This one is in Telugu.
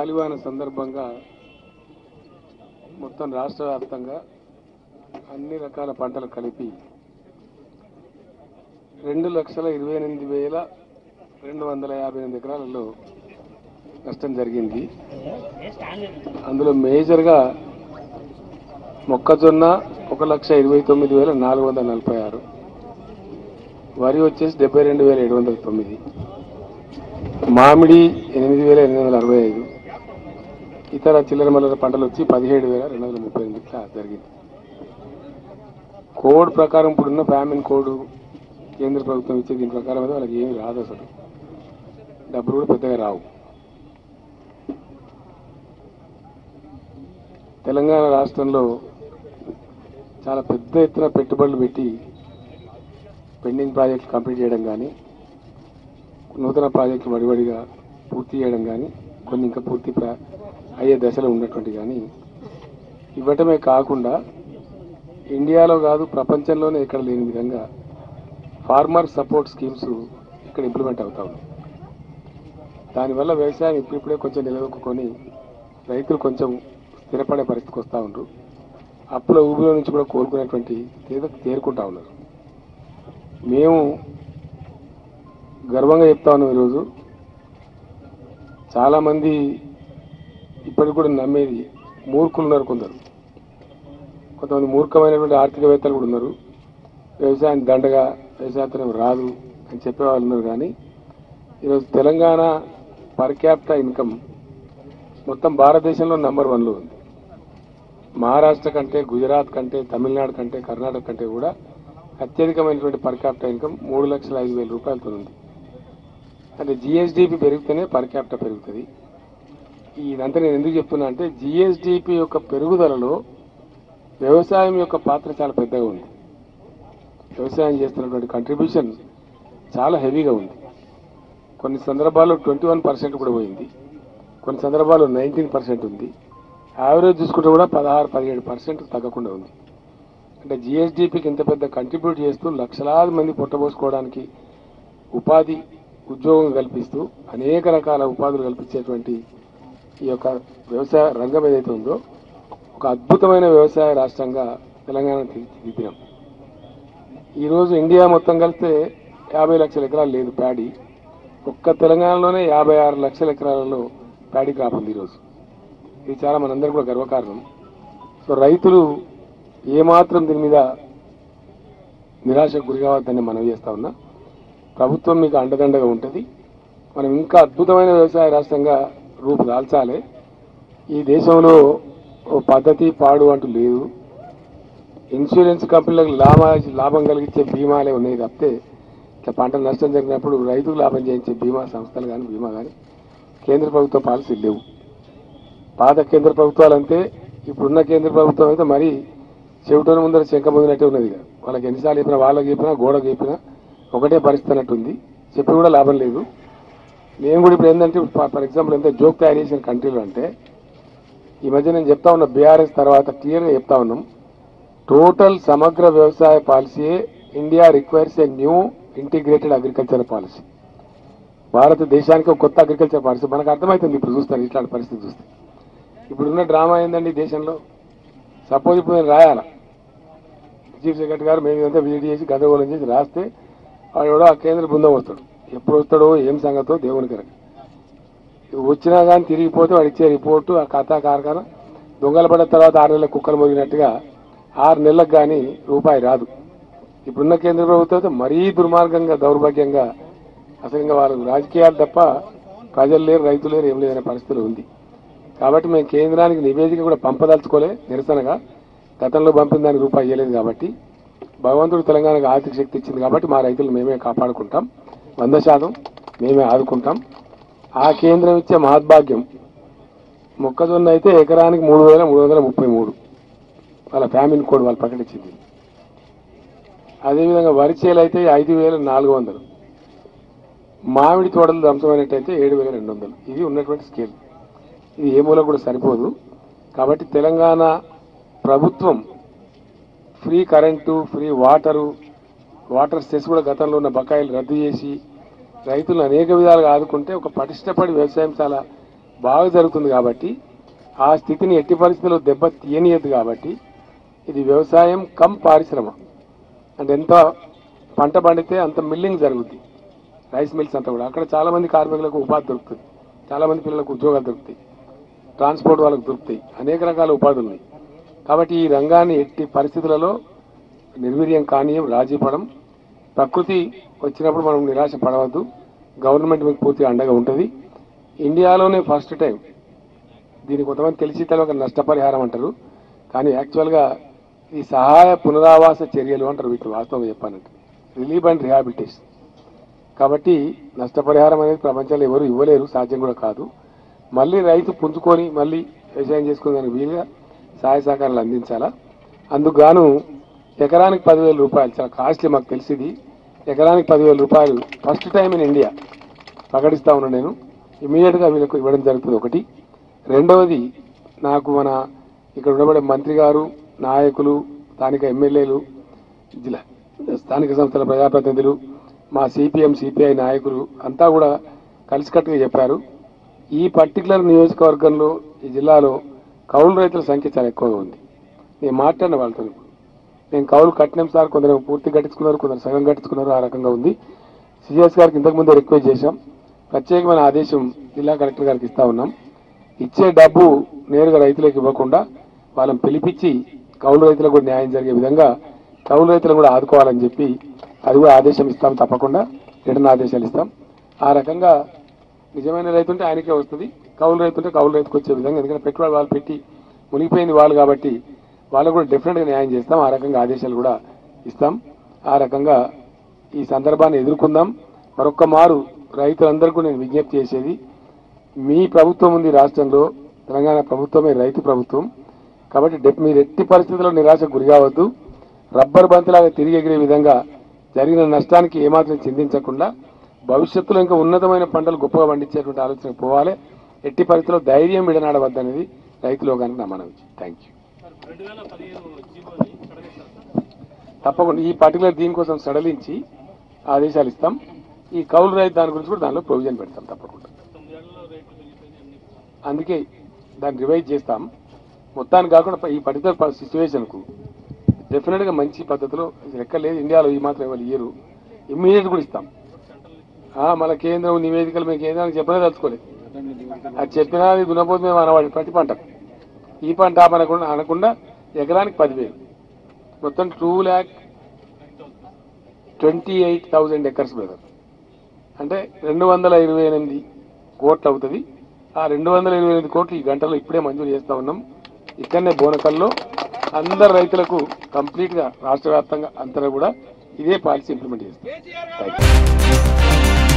గాలివాన సందర్భంగా మొత్తం రాష్ట్రవ్యాప్తంగా అన్ని రకాల పంటలు కలిపి 2,28,258 ఎకరాలలో నష్టం జరిగింది. అందులో మేజర్ గా మొక్కజొన్న 1,29,446, వరి వచ్చేసి 72,709, మామిడి 8,865, ఇతర చిల్లర మల్లర పంటలు వచ్చి 17,238 జరిగింది. కోడ్ ప్రకారం ఇప్పుడున్న ఫ్యామిన్ కోడ్ కేంద్ర ప్రభుత్వం ఇచ్చే దీని ప్రకారం అయితే వాళ్ళకి ఏమి రాదు, అసలు డబ్బులు కూడా పెద్దగా రావు. తెలంగాణ రాష్ట్రంలో చాలా పెద్ద ఎత్తున పెట్టుబడులు పెట్టి పెండింగ్ ప్రాజెక్టులు కంప్లీట్ చేయడం కానీ, నూతన ప్రాజెక్టులు వడివడిగా పూర్తి చేయడం కానీ, కొన్ని ఇంకా పూర్తి అయ్యే దశలో ఉన్నటువంటి కానీ ఇవ్వటమే కాకుండా ఇండియాలో కాదు ప్రపంచంలోనే ఎక్కడ లేని విధంగా ఫార్మర్ సపోర్ట్ స్కీమ్స్ ఇక్కడ ఇంప్లిమెంట్ అవుతా ఉన్నాయి. దానివల్ల వ్యవసాయం ఇప్పుడిప్పుడే కొంచెం నిలదొక్కుని రైతులు కొంచెం స్థిరపడే పరిస్థితికి వస్తూ ఉండరు. అప్పుల ఊబిలో నుంచి కూడా కోలుకునేటువంటి తేరుకుంటా ఉన్నారు. మేము గర్వంగా చెప్తా ఉన్నాం, ఈరోజు చాలామంది ఇప్పటికి కూడా నమ్మేది మూర్ఖులు ఉన్నారు కొందరు, కొంతమంది మూర్ఖమైనటువంటి ఆర్థికవేత్తలు కూడా ఉన్నారు. వ్యవసాయాన్ని దండగా, వ్యవసాయం రాదు అని చెప్పేవాళ్ళు ఉన్నారు. కానీ ఈరోజు తెలంగాణ పర్ క్యాపిటా ఇన్కమ్ మొత్తం భారతదేశంలో నంబర్ 1లో ఉంది. మహారాష్ట్ర కంటే, గుజరాత్ కంటే, తమిళనాడు కంటే, కర్ణాటక కంటే కూడా అత్యధికమైనటువంటి పర్ క్యాపిటల్ ఇన్కమ్ 3,05,000 రూపాయలతో ఉంది. అంటే జిఎస్డిపి పెరిగితేనే పర్ క్యాపిటల్ పెరుగుతుంది. ఇదంతా నేను ఎందుకు చెప్తున్నా అంటే జిఎస్డిపి యొక్క పెరుగుదలలో వ్యవసాయం యొక్క పాత్ర చాలా పెద్దగా ఉంది. వ్యవసాయం చేస్తున్నటువంటి కంట్రిబ్యూషన్ చాలా హెవీగా ఉంది. కొన్ని సందర్భాల్లో 21% కూడా పోయింది, కొన్ని సందర్భాల్లో 19% ఉంది, యావరేజ్ చూసుకుంటే కూడా 16-17% తగ్గకుండా ఉంది. అంటే జిఎస్డిపికి ఇంత పెద్ద కంట్రిబ్యూట్ చేస్తూ లక్షలాది మంది పొట్టబోసుకోవడానికి ఉపాధి, ఉద్యోగం కల్పిస్తూ అనేక రకాల ఉపాధులు కల్పించేటువంటి ఈ యొక్క వ్యవసాయ రంగం ఏదైతే ఉందో ఒక అద్భుతమైన వ్యవసాయ రాష్ట్రంగా తెలంగాణ తీర్చిదిద్దాం. ఈరోజు ఇండియా మొత్తం కలిస్తే 50 లక్షల ఎకరాలు లేదు ప్యాడీ, ఒక్క తెలంగాణలోనే 56 లక్షల ఎకరాలలో ప్యాడీ క్రాప్ ఉంది ఈరోజు. ఇది చాలా మనందరికీ కూడా గర్వకారణం. సో రైతులు ఏమాత్రం దీని మీద నిరాశకు గురి కావద్దని మనవి చేస్తా ఉన్నా. ప్రభుత్వం మీకు అండదండగా ఉంటుంది. మనం ఇంకా అద్భుతమైన వ్యవసాయ రాష్ట్రంగా రూపుదాల్చాలి. ఈ దేశంలో పద్ధతి పాడు అంటూ లేదు. ఇన్సూరెన్స్ కంపెనీలకు లాభం కలిగించే బీమాలే ఉన్నాయి తప్పితే ఇట్లా పంట నష్టం జరిగినప్పుడు రైతుకు లాభం చేయించే బీమా సంస్థలు కానీ, బీమా కానీ కేంద్ర ప్రభుత్వ పాలసీలు లేవు. పాత కేంద్ర ప్రభుత్వాలంటే, ఇప్పుడున్న కేంద్ర ప్రభుత్వం అయితే మరీ చెవిటోన ముందర చెంక ముందునట్టే ఉన్నది. వాళ్ళకి ఎన్నిసార్లు చెప్పినా, వాళ్ళకి చెప్పినా, గోడకు చెప్పినా ఒకటే పరిస్థితి అన్నట్టుంది. చెప్పి కూడా లాభం లేదు. నేను కూడా ఇప్పుడు ఏంటంటే ఫర్ ఎగ్జాంపుల్ ఎంత జోక్ తయారు చేసిన కంట్రీలు అంటే ఈ మధ్య నేను చెప్తా ఉన్న బీఆర్ఎస్ తర్వాత క్లియర్గా చెప్తా ఉన్నాం, టోటల్ సమగ్ర వ్యవసాయ పాలసీయే India requires a new integrated agriculture policy. భారతదేశానికి ఒక కొత్త అగ్రికల్చర్ పాలసీ మనకు అర్థమవుతుంది. ఇప్పుడు చూస్తాను ఇట్లాంటి పరిస్థితి చూస్తే ఇప్పుడున్న డ్రామా ఏందండి దేశంలో. సపోజ్ ఇప్పుడు నేను రాయాలా, చీఫ్ సెక్రటరీ గారు మేము ఇదంతా విజిట్ చేసి గందరగోళం చేసి రాస్తే వాడు ఎవడో ఆ కేంద్ర బృందం వస్తాడు. ఎప్పుడు వస్తాడో ఏం సంగతో దేవునికి ఎరక. వచ్చినా కానీ తిరిగిపోతే వాడు ఇచ్చే రిపోర్టు ఆ కథా కార్ఖానా దొంగలు పడ్డ తర్వాత 6 నెలల కుక్కలు మొరిగినట్టుగా 6 నెలలకు కానీ రూపాయి రాదు. ఇప్పుడున్న కేంద్ర ప్రభుత్వం మరీ దుర్మార్గంగా, దౌర్భాగ్యంగా అసలు ఇంకా వాళ్ళు రాజకీయాలు తప్ప ప్రజలు లేరు, రైతులు లేరు, ఏం లేదనే పరిస్థితులు ఉంది. కాబట్టి మేము కేంద్రానికి నివేదిక కూడా పంపదలుచుకోలే, నిరసనగా. గతంలో పంపిన దానికి రూపాయి ఇవ్వలేదు. కాబట్టి భగవంతుడు తెలంగాణకు ఆర్థిక శక్తి ఇచ్చింది కాబట్టి మా రైతులు మేమే కాపాడుకుంటాం, 100% మేమే ఆదుకుంటాం. ఆ కేంద్రం ఇచ్చే మహద్భాగ్యం మొక్కజొన్న అయితే ఎకరానికి 3,333 వాళ్ళ ఫ్యామిన్ కోడ్ వాళ్ళు ప్రకటించింది. అదేవిధంగా వరి చేలు అయితే 5,400, మామిడి తోటలు ధ్వంసమైనట్టయితే 7,200. ఇది ఉన్నటువంటి స్కేల్. ఇది ఏ మూల కూడా సరిపోదు. కాబట్టి తెలంగాణ ప్రభుత్వం free current, free water, water cess కూడా గతంలో ఉన్న బకాయిలు రద్దు చేసి రైతులను అనేక విధాలుగా ఆదుకుంటే ఒక పటిష్టపడి వ్యవసాయం చాలా బాగా జరుగుతుంది కాబట్టి ఆ స్థితిని ఎట్టి పరిస్థితుల్లో దెబ్బ తీయనియదు కాబట్టి ఇది వ్యవసాయం కం పరిశ్రమ అంటే ఎంత పంట పండితే అంత మిల్లింగ్ జరుగుద్ది రైస్ మిల్స్ అంతా కూడా అక్కడ చాలా మంది కార్మికులకు ఉపాధి దొరుకుతుంది చాలా మంది పిల్లలకు ఉద్యోగాలు దొరుకుతాయి ట్రాన్స్పోర్ట్ వాళ్ళకు దొరుకుతాయి అనేక రకాల ఉపాధులు ఉన్నాయి కాబట్టి ఈ రంగాన్ని ఎట్టి పరిస్థితులలో నిర్వీర్యం కానీయం రాజీపడం ప్రకృతి వచ్చినప్పుడు మనం నిరాశ పడవద్దు గవర్నమెంట్ మీకు పూర్తి అండగా ఉంటుంది ఇండియాలోనే ఫస్ట్ టైం దీని కొంతమంది తెలిసి తెలవక నష్టపరిహారం అంటారు కానీ యాక్చువల్గా ఈ సహాయ పునరావాస చర్యలు అంటారు వీటిని వాస్తవంగా చెప్పానంటే రిలీఫ్ అండ్ రిహాబిలిటేషన్ కాబట్టి నష్టపరిహారం అనేది ప్రపంచంలో ఎవరు ఇవ్వలేరు సాధ్యం కూడా కాదు మళ్ళీ రైతు పుంజుకొని మళ్ళీ వ్యవసాయం చేసుకునేదానికి వీలుగా సహాయ సహకారాలు అందించాలా అందుకుగాను ఎకరానికి 10,000 రూపాయలు చాలా కాస్ట్లీ మాకు తెలిసింది ఎకరానికి 10,000 రూపాయలు ఫస్ట్ టైం ఇన్ ఇండియా ప్రకటిస్తా ఉన్నాను నేను ఇమీడియట్గా వీళ్ళకు ఇవ్వడం జరుగుతుంది ఒకటి రెండవది నాకు మన ఇక్కడ ఉండబడే మంత్రి గారు నాయకులు స్థానిక ఎమ్మెల్యేలు జిల్లా స్థానిక సంస్థల ప్రజాప్రతినిధులు మా సిపిఎం సిపిఐ నాయకులు అంతా కూడా కలిసికట్టుగా చెప్పారు ఈ పర్టికులర్ నియోజకవర్గంలో ఈ జిల్లాలో కౌలు రైతుల సంఖ్య చాలా ఎక్కువగా ఉంది నేను మాట్లాడిన వాళ్ళతో నేను కౌలు కట్టినాం సార్ కొందరు పూర్తి కట్టించుకున్నారు కొందరు సగం కట్టించుకున్నారు ఆ రకంగా ఉంది సిఎస్ గారికి ఇంతకుముందు రిక్వెస్ట్ చేశాం ప్రత్యేకమైన ఆదేశం జిల్లా కలెక్టర్ గారికి ఇస్తా ఉన్నాం ఇచ్చే డబ్బు నేరుగా రైతులకు ఇవ్వకుండా వాళ్ళని పిలిపించి కౌలు రైతులకు కూడా న్యాయం జరిగే విధంగా కౌలు రైతులను కూడా ఆదుకోవాలని చెప్పి అది కూడా ఆదేశం ఇస్తాం తప్పకుండా రిటర్న్ ఆదేశాలు ఇస్తాం ఆ రకంగా నిజమైన రైతు ఉంటే ఆయనకే వస్తుంది కౌలు రైతు ఉంటే కౌలు రైతుకు వచ్చే విధంగా ఎందుకంటే పెట్టుబడి వాళ్ళు పెట్టి మునిగిపోయింది వాళ్ళు కాబట్టి వాళ్ళకు కూడా డెఫినెట్గా న్యాయం చేస్తాం ఆ రకంగా ఆదేశాలు కూడా ఇస్తాం ఆ రకంగా ఈ సందర్భాన్ని ఎదుర్కొందాం మరొక్క మారు రైతులందరికీ నేను విజ్ఞప్తి చేసేది మీ ప్రభుత్వం ఉంది రాష్ట్రంలో తెలంగాణ ప్రభుత్వమే రైతు ప్రభుత్వం కాబట్టి మీరు ఎట్టి పరిస్థితుల్లో నిరాశకు గురి కావద్దు రబ్బర్ బంతిలాగా తిరిగి ఎగిరే విధంగా జరిగిన నష్టానికి ఏమాత్రం చింతించకుండా భవిష్యత్తులో ఇంకా ఉన్నతమైన పంటలు గొప్పగా పండించేటువంటి ఆలోచనకు పోవాలి ఎట్టి పరిస్థితుల్లో ధైర్యం విడనాడవద్దనేది రైతులోకానికి నా మనవి థ్యాంక్ యూ తప్పకుండా ఈ పర్టికులర్ దీనికోసం సడలించి ఆదేశాలు ఇస్తాం ఈ కౌలు రైతు దాని గురించి కూడా దానిలో ప్రొవిజన్ పెడతాం తప్పకుండా అందుకే దాన్ని రివైజ్ చేస్తాం మొత్తానికి కాకుండా ఈ పర్టికులర్ సిచ్యువేషన్కు డెఫినెట్గా మంచి పద్ధతిలో లెక్క లేదు ఇండియాలో ఈ మాత్రం ఎవరు ఇయ్యరు ఇమ్మీడియట్ కూడా ఇస్తాం మన కేంద్రం నివేదికలు మేము కేంద్రానికి చెప్పనే తలుచుకోలేదు అది చెప్పినా అది దున్నపోతు మేము అనవాడి ప్రతి పంటకు ఈ పంట అనకుండా ఎకరానికి 10,000 మొత్తం 2,28,000 ఎకర్స్ బ్రదర్ అంటే 228 కోట్లు అవుతుంది ఆ 228 కోట్లు ఈ గంటలో ఇప్పుడే మంజూరు చేస్తూ ఉన్నాం ఇక్కడనే బోనకల్లో అందరు రైతులకు కంప్లీట్గా రాష్ట్ర వ్యాప్తంగా అంతా కూడా ఇదే పాలసీ ఇంప్లిమెంట్ చేస్తాం